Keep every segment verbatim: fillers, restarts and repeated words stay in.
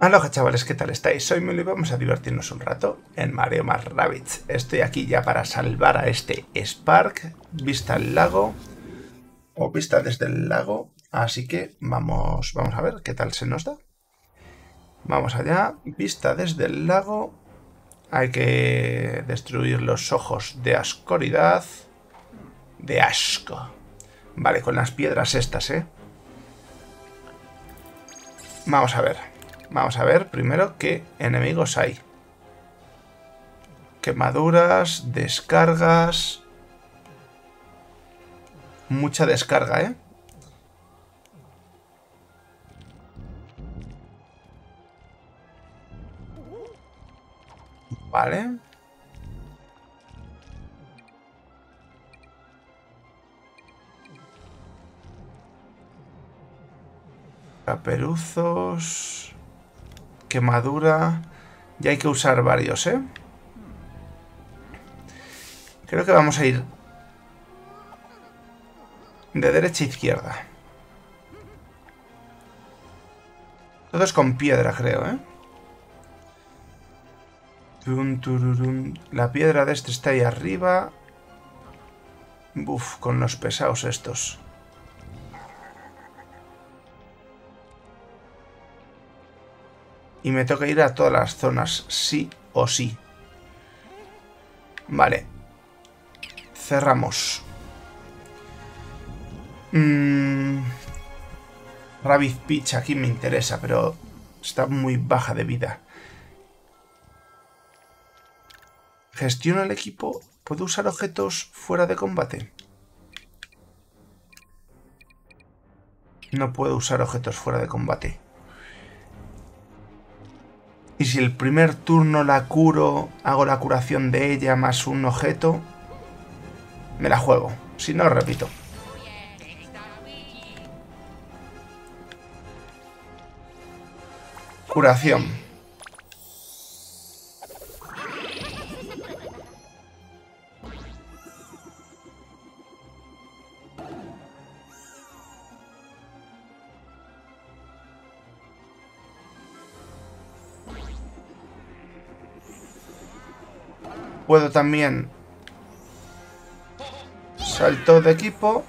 Aloha chavales, ¿qué tal estáis? Soy Milu y vamos a divertirnos un rato en Mario más Rabbids. Estoy aquí ya para salvar a este Spark, vista al lago, o vista desde el lago, así que vamos, vamos a ver qué tal se nos da. Vamos allá, vista desde el lago, hay que destruir los ojos de oscuridad, de asco. Vale, con las piedras estas, ¿eh? Vamos a ver. Vamos a ver primero qué enemigos hay. Quemaduras, descargas... Mucha descarga, ¿eh? Vale. Caperuzos... Quemadura... Ya hay que usar varios, ¿eh? Creo que vamos a ir... de derecha a izquierda. Todos con piedra, creo, ¿eh? La piedra de este está ahí arriba. Buf, con los pesados estos. Y me toca ir a todas las zonas, sí o sí. Vale. Cerramos. Mm. Rabbid Peach aquí me interesa, pero está muy baja de vida. Gestiona el equipo. ¿Puedo usar objetos fuera de combate? No puedo usar objetos fuera de combate. Y si el primer turno la curo, hago la curación de ella más un objeto, me la juego. Si no, repito. Curación. Puedo también salto de equipo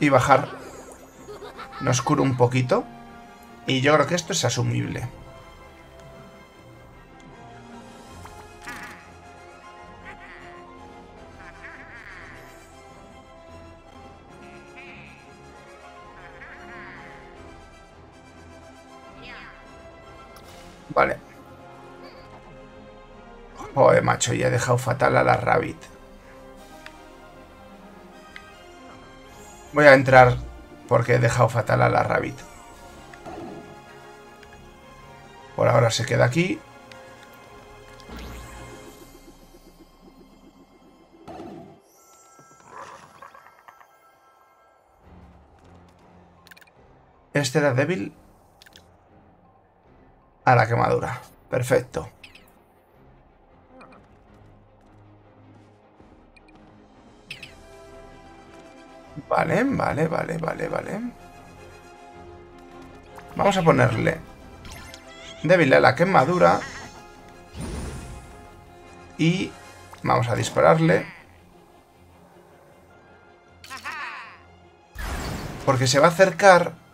y bajar. Nos curo un poquito. Y yo creo que esto es asumible. Vale. Joder, macho, ya he dejado fatal a la Rabbid. Voy a entrar porque he dejado fatal a la Rabbid. Por ahora se queda aquí. Este era débil a la quemadura. Perfecto. Vale, vale, vale, vale, vale. Vamos a ponerle débil a la quemadura. Y vamos a dispararle. Porque se va a acercar.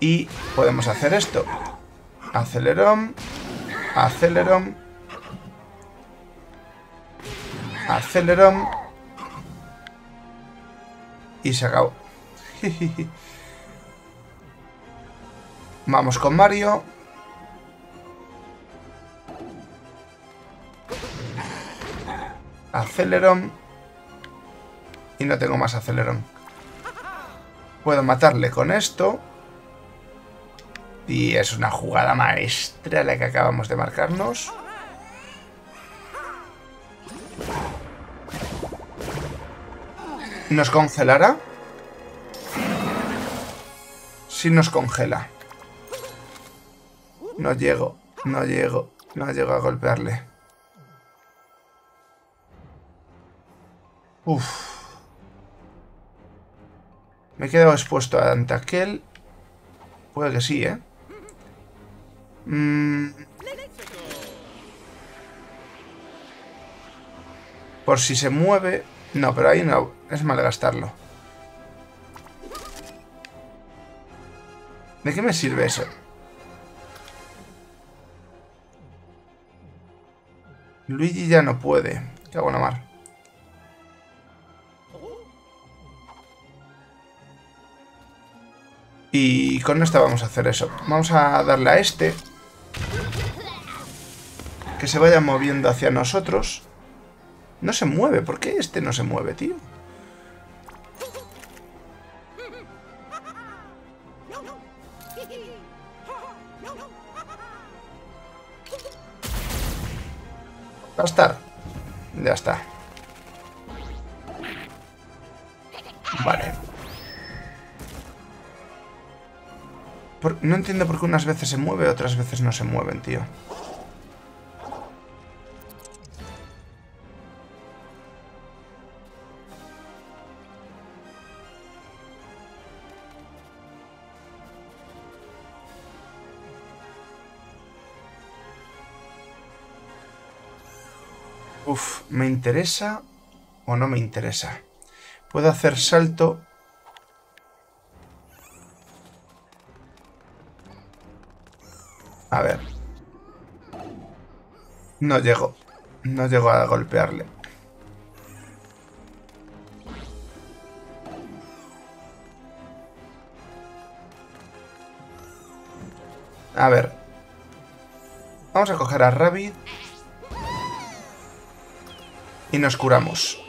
Y podemos hacer esto. Acelerón. Acelerón. Acelerón. Y se acabó. Vamos con Mario. Acelerón. Y no tengo más acelerón. Puedo matarle con esto. Y es una jugada maestra la que acabamos de marcarnos. ¿Nos congelará? Sí nos congela. No llego, no llego, no llego a golpearle. Uf. Me he quedado expuesto ante aquel. Puede que sí, ¿eh? Mm. Por si se mueve... No, pero ahí no. Es malgastarlo. ¿De qué me sirve eso? Luigi ya no puede. Cago en la mar. Y con esta vamos a hacer eso. Vamos a darle a este. Que se vaya moviendo hacia nosotros. No se mueve. ¿Por qué este no se mueve, tío? Bastard. Ya está. Vale. Por, no entiendo por qué unas veces se mueve, otras veces no se mueven, tío. Uf, ¿me interesa o no me interesa? Puedo hacer salto... A ver. No llego. No llego a golpearle. A ver. Vamos a coger a Rabbid. Y nos curamos.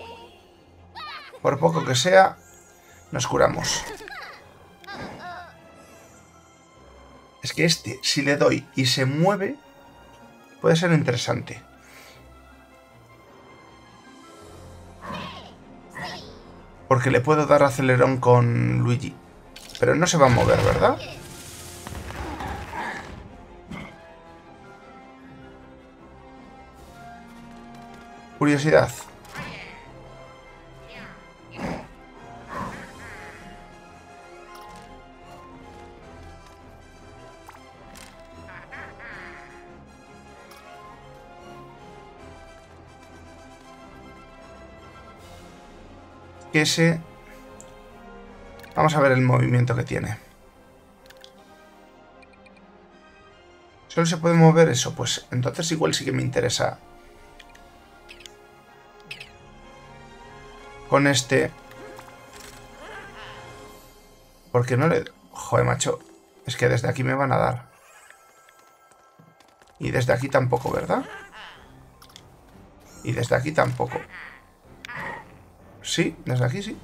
Por poco que sea, nos curamos. Es que este, si le doy y se mueve, puede ser interesante. Porque le puedo dar acelerón con Luigi. Pero no se va a mover, ¿verdad? Curiosidad. Ese, vamos a ver el movimiento que tiene. Solo se puede mover eso, pues entonces igual sí que me interesa. Con este, porque no le... Joder, macho, es que desde aquí me van a dar. Y desde aquí tampoco, ¿verdad? Y desde aquí tampoco. Sí, desde aquí sí.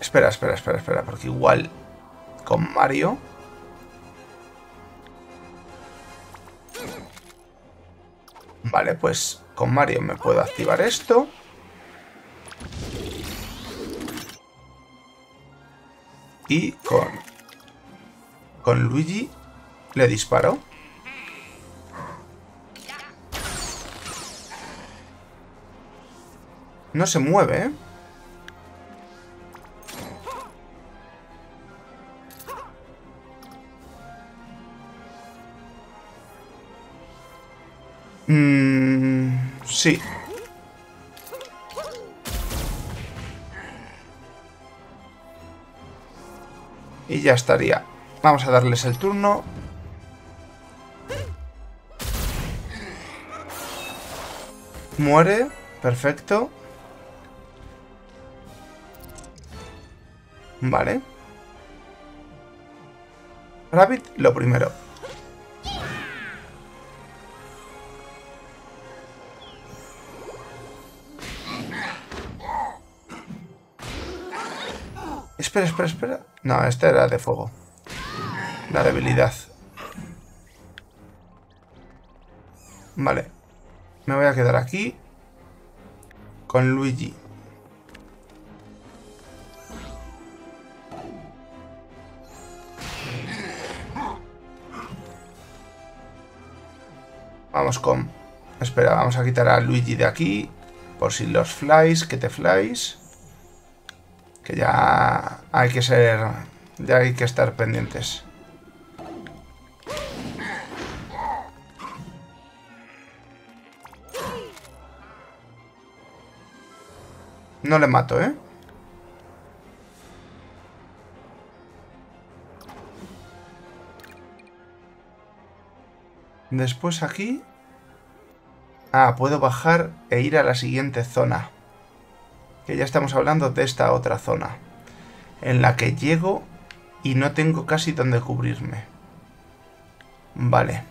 Espera, espera, espera, espera, porque igual con Mario... Vale, pues con Mario me puedo activar esto. Y con... Con Luigi le disparo. No se mueve, ¿eh? Mm, sí. Y ya estaría. Vamos a darles el turno. Muere. Perfecto. Vale. Rabbid, lo primero. Espera, espera, espera. No, esta era de fuego. La debilidad. Vale. Me voy a quedar aquí. Con Luigi. Vamos con... Espera, vamos a quitar a Luigi de aquí. Por si los flies, que te flies. Que ya hay que ser... Ya hay que estar pendientes. No le mato, ¿eh? Después aquí... Ah, puedo bajar e ir a la siguiente zona. Que ya estamos hablando de esta otra zona. En la que llego y no tengo casi donde cubrirme. Vale.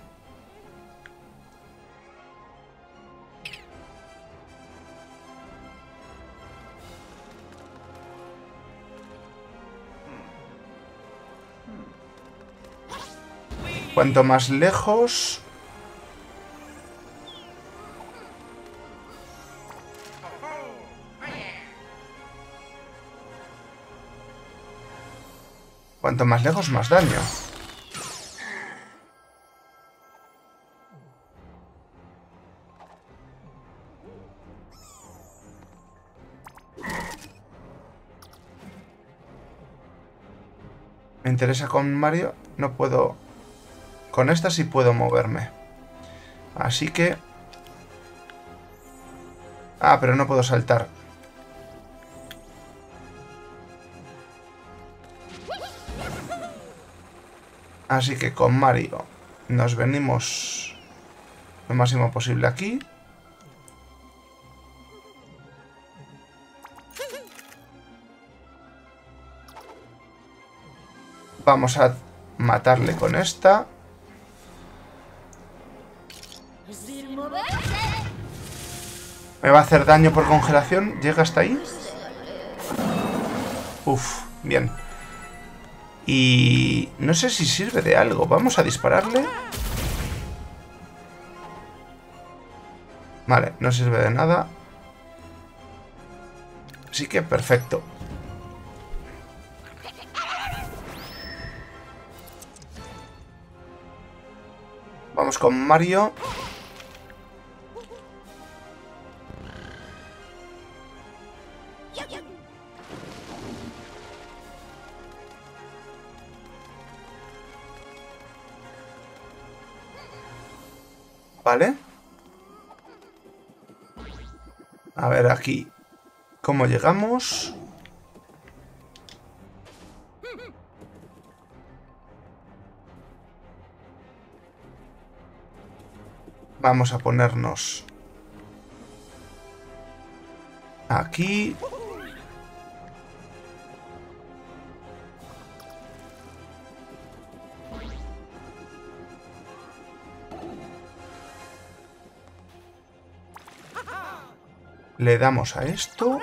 Cuanto más lejos... Cuanto más lejos, más daño. Me interesa con Mario. No puedo... Con esta sí puedo moverme. Así que... Ah, pero no puedo saltar. Así que con Mario nos venimos lo máximo posible aquí. Vamos a matarle con esta. ¿Me va a hacer daño por congelación? ¿Llega hasta ahí? Uf, bien. Y no sé si sirve de algo. Vamos a dispararle. Vale, no sirve de nada. Así que perfecto. Vamos con Mario. Vale. A ver aquí. ¿Cómo llegamos? Vamos a ponernos aquí. Le damos a esto.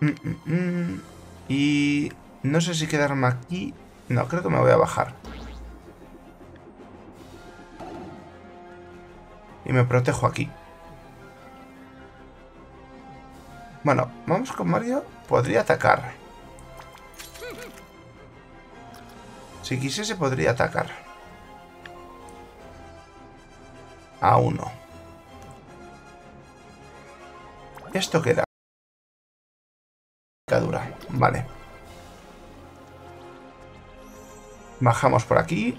Mm, mm, mm. Y no sé si quedarme aquí. No, creo que me voy a bajar. Y me protejo aquí. Bueno, vamos con Mario. Podría atacar. Si quisiese podría atacar. A uno. Esto queda. Picadura. Vale. Bajamos por aquí.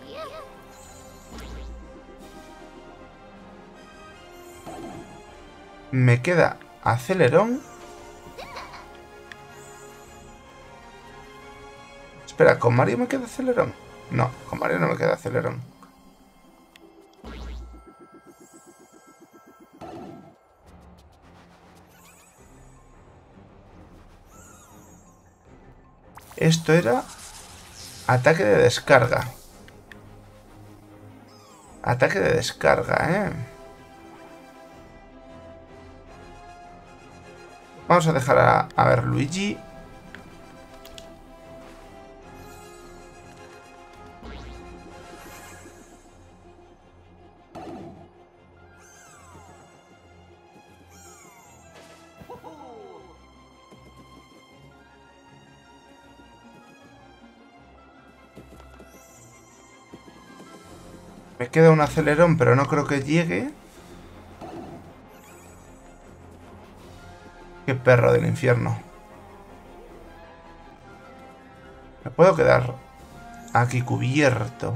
Me queda acelerón. Espera, ¿con Mario me queda acelerón? No, con Mario no me queda acelerón. Esto era ataque de descarga. Ataque de descarga, ¿eh? Vamos a dejar a, a ver Luigi. Me queda un acelerón, pero no creo que llegue. Qué perro del infierno. Me puedo quedar aquí cubierto.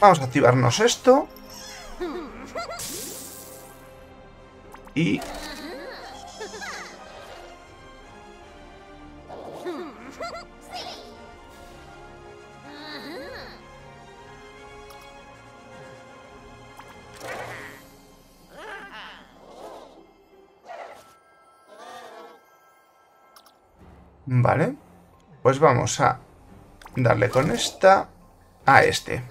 Vamos a activarnos esto. Y... vale. Pues vamos a darle con esta a este.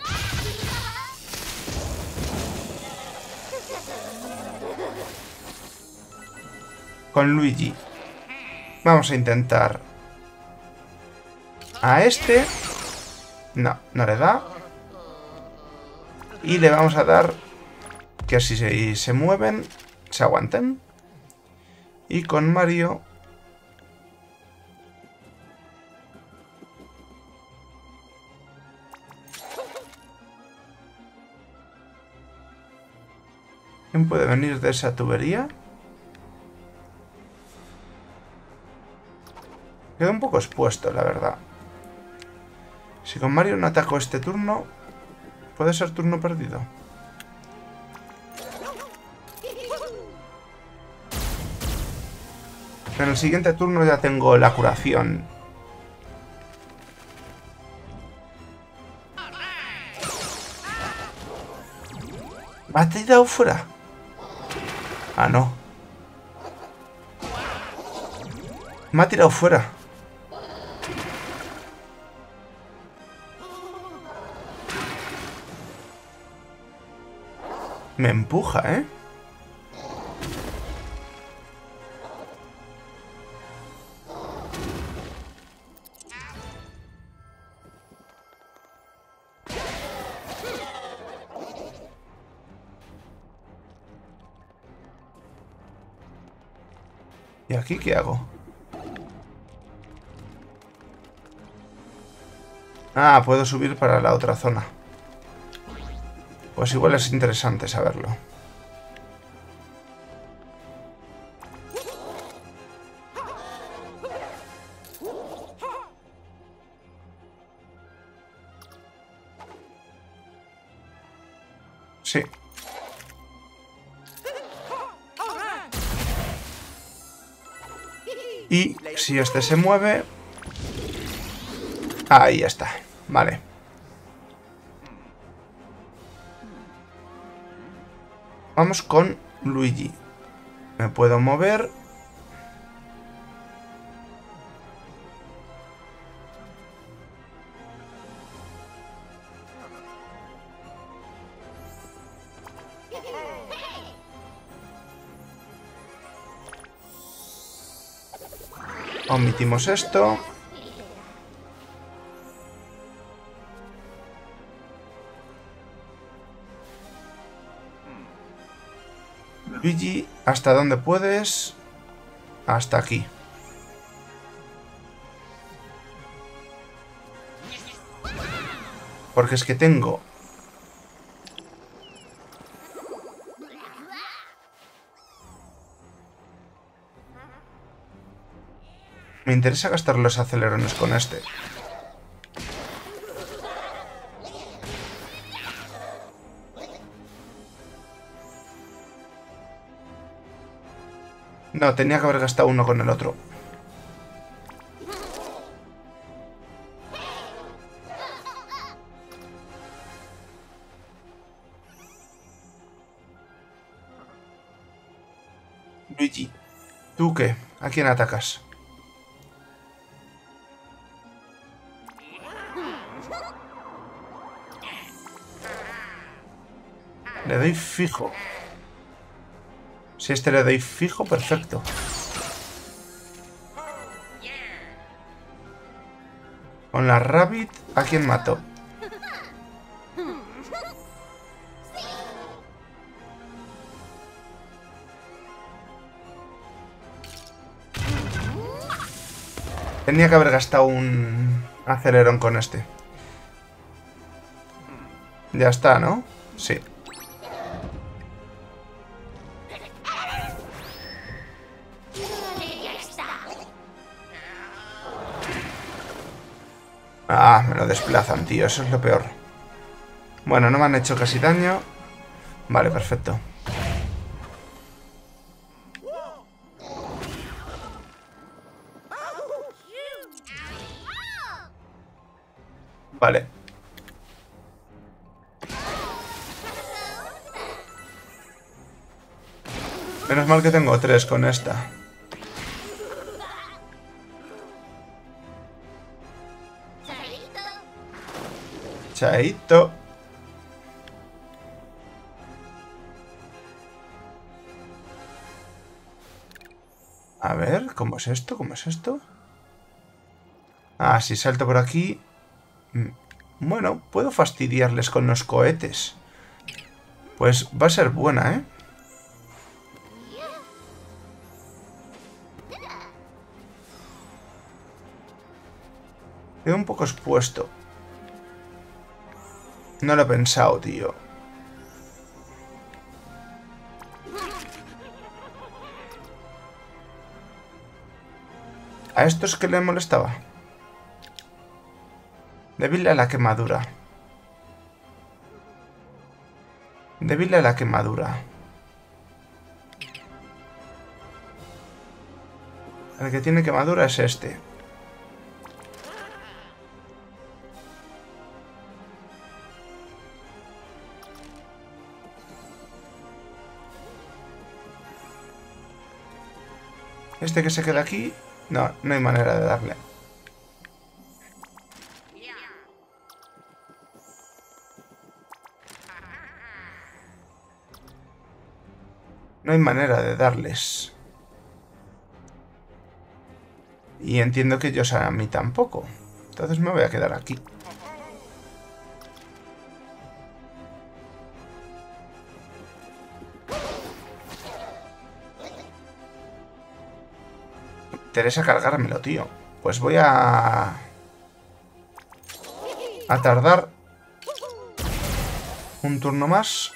Con Luigi. Vamos a intentar... a este. No, no le da. Y le vamos a dar... que si se, se mueven, se aguanten. Y con Mario... ¿quién puede venir de esa tubería? Queda un poco expuesto, la verdad. Si con Mario no ataco este turno, puede ser turno perdido. En el siguiente turno ya tengo la curación. ¿Va tirado fuera? Ah, no. Me ha tirado fuera. Me empuja, ¿eh? ¿Y aquí qué hago? Ah, puedo subir para la otra zona. Pues igual es interesante saberlo. Sí. Y si este se mueve... ahí está. Vale. Vamos con Luigi. Me puedo mover. Omitimos esto. Luigi, ¿hasta dónde puedes? Hasta aquí. Porque es que tengo... me interesa gastar los acelerones con este. No, tenía que haber gastado uno con el otro. Luigi, ¿tú qué? ¿A quién atacas? Le doy fijo. Si este le doy fijo, perfecto. Con la Rabbid, ¿a quién mato? Tenía que haber gastado un acelerón con este. Ya está, ¿no? Sí. Ah, me lo desplazan, tío. Eso es lo peor. Bueno, no me han hecho casi daño. Vale, perfecto. Vale. Menos mal que tengo tres con esta. Chaito. A ver, ¿cómo es esto? ¿Cómo es esto? Ah, si salto por aquí... Bueno, puedo fastidiarles con los cohetes. Pues va a ser buena, ¿eh? Quedo un poco expuesto. No lo he pensado, tío. ¿A estos que le molestaba? Débil a la quemadura. Débil a la quemadura. El que tiene quemadura es este. Este que se queda aquí... No, no hay manera de darle. No hay manera de darles. Y entiendo que ellos a mí tampoco. Entonces me voy a quedar aquí. Me interesa cargármelo, tío. Pues voy a... A tardar... Un turno más...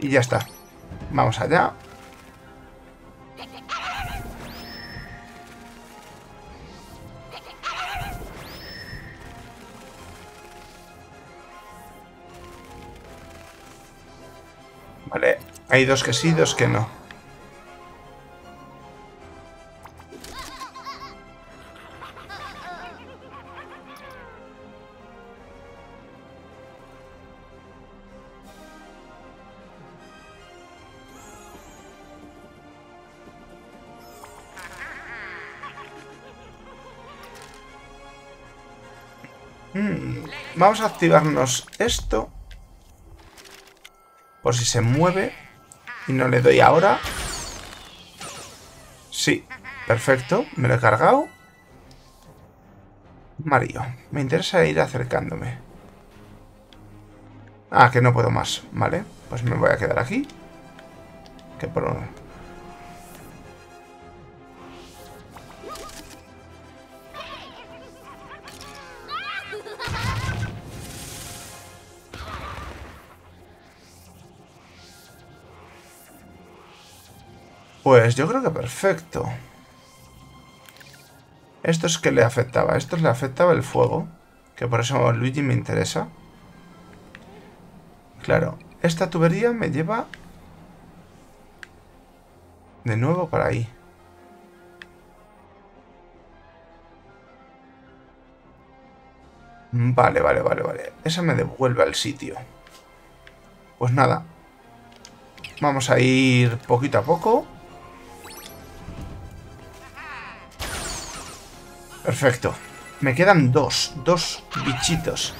Y ya está. Vamos allá. Vale. Hay dos que sí, dos que no. Vamos a activarnos esto, por si se mueve y no le doy ahora. Sí, perfecto, me lo he cargado. Mario, me interesa ir acercándome. Ah, que no puedo más, vale, pues me voy a quedar aquí. Que por... Pues yo creo que perfecto. Esto es que le afectaba. Esto le afectaba el fuego. Que por eso Luigi me interesa. Claro. Esta tubería me lleva... De nuevo para ahí. Vale, vale, vale, vale. Esa me devuelve al sitio. Pues nada. Vamos a ir poquito a poco. Perfecto. Me quedan dos, dos bichitos.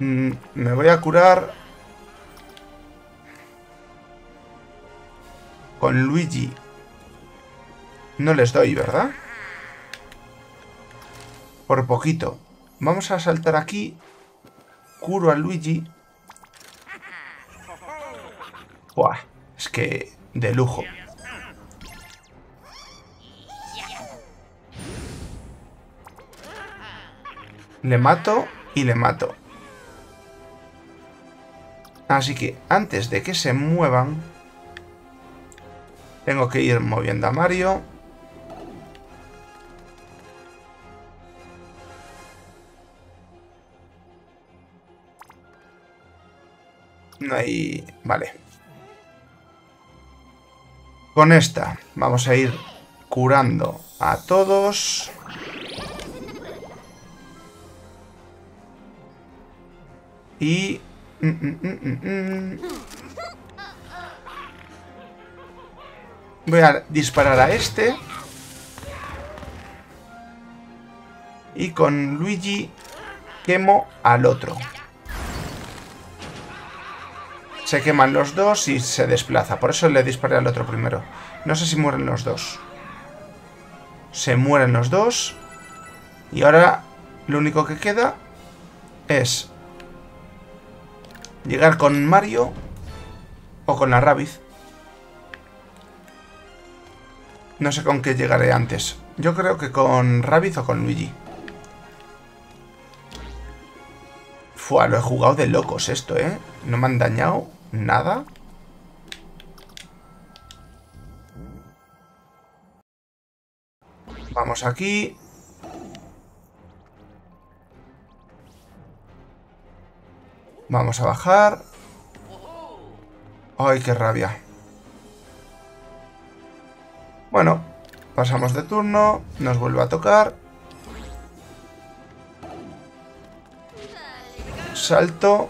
Mm, me voy a curar con Luigi. No les doy, ¿verdad? Por poquito. Vamos a saltar aquí. Curo a Luigi. Buah, es que de lujo. Le mato y le mato. Así que antes de que se muevan, tengo que ir moviendo a Mario. No hay... Vale. Con esta vamos a ir curando a todos. Y... Mm, mm, mm, mm, mm. Voy a disparar a este. Y con Luigi quemo al otro. Se queman los dos y se desplaza. Por eso le disparé al otro primero. No sé si mueren los dos. Se mueren los dos. Y ahora lo único que queda es... llegar con Mario o con la Rabbid. No sé con qué llegaré antes. Yo creo que con Rabbid o con Luigi. Fua, lo he jugado de locos esto, ¿eh? No me han dañado nada. Vamos aquí. Vamos a bajar. ¡Ay, qué rabia! Bueno, pasamos de turno. Nos vuelve a tocar. Salto.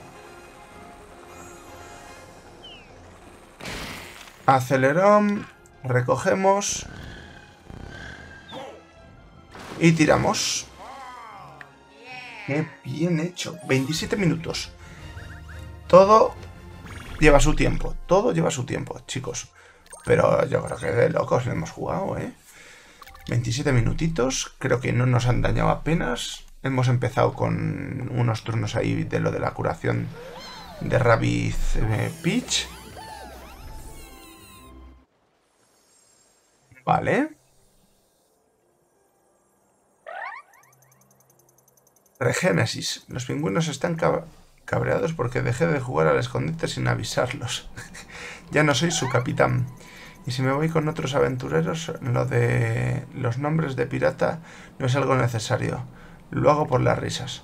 Acelerón. Recogemos. Y tiramos. ¡Qué bien hecho! veintisiete minutos. Todo lleva su tiempo, todo lleva su tiempo, chicos. Pero yo creo que de locos le hemos jugado, ¿eh? veintisiete minutitos, creo que no nos han dañado apenas. Hemos empezado con unos turnos ahí de lo de la curación de Rabbid eh, Peach. Vale. Regénesis. Los pingüinos están cab- cabreados porque dejé de jugar al escondite sin avisarlos. Ya no soy su capitán. Y si me voy con otros aventureros, lo de los nombres de pirata no es algo necesario. Lo hago por las risas.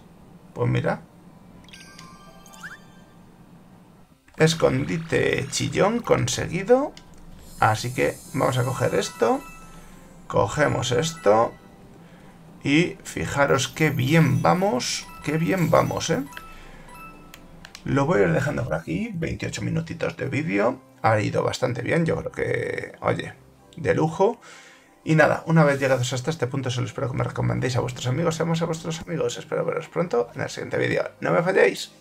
Pues mira. Escondite chillón conseguido. Así que vamos a coger esto. Cogemos esto. Y fijaros qué bien vamos. Qué bien vamos, ¿eh? Lo voy a ir dejando por aquí, veintiocho minutitos de vídeo, ha ido bastante bien, yo creo que, oye, de lujo. Y nada, una vez llegados hasta este punto solo espero que me recomendéis a vuestros amigos, seamos a vuestros amigos, espero veros pronto en el siguiente vídeo. ¡No me falléis!